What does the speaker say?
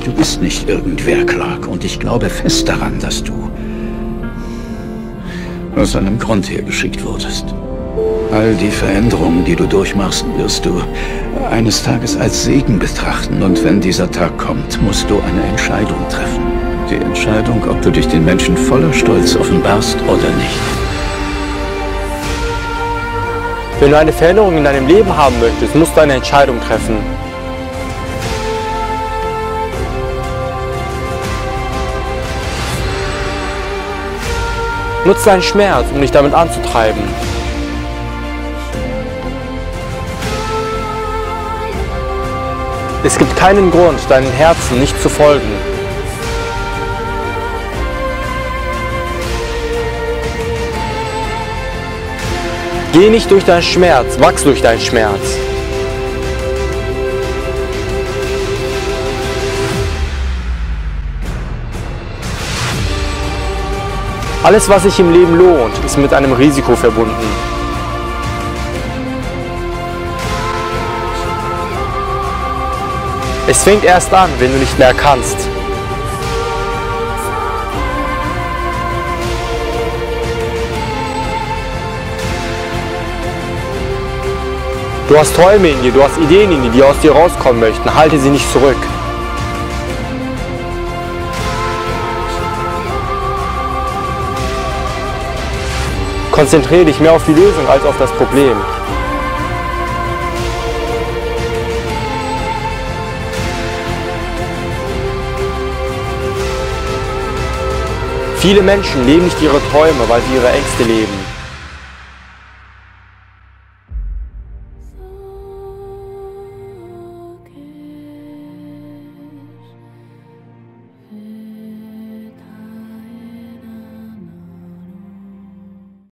Du bist nicht irgendwer, Clark, und ich glaube fest daran, dass du aus einem Grund hergeschickt wurdest. All die Veränderungen, die du durchmachst, wirst du eines Tages als Segen betrachten. Und wenn dieser Tag kommt, musst du eine Entscheidung treffen. Die Entscheidung, ob du dich den Menschen voller Stolz offenbarst oder nicht. Wenn du eine Veränderung in deinem Leben haben möchtest, musst du eine Entscheidung treffen. Nutze deinen Schmerz, um dich damit anzutreiben. Es gibt keinen Grund, deinem Herzen nicht zu folgen. Geh nicht durch deinen Schmerz, wachse durch deinen Schmerz. Alles, was sich im Leben lohnt, ist mit einem Risiko verbunden. Es fängt erst an, wenn du nicht mehr kannst. Du hast Träume in dir, du hast Ideen in dir, die aus dir rauskommen möchten. Halte sie nicht zurück. Konzentriere dich mehr auf die Lösung als auf das Problem. Viele Menschen leben nicht ihre Träume, weil sie ihre Ängste leben.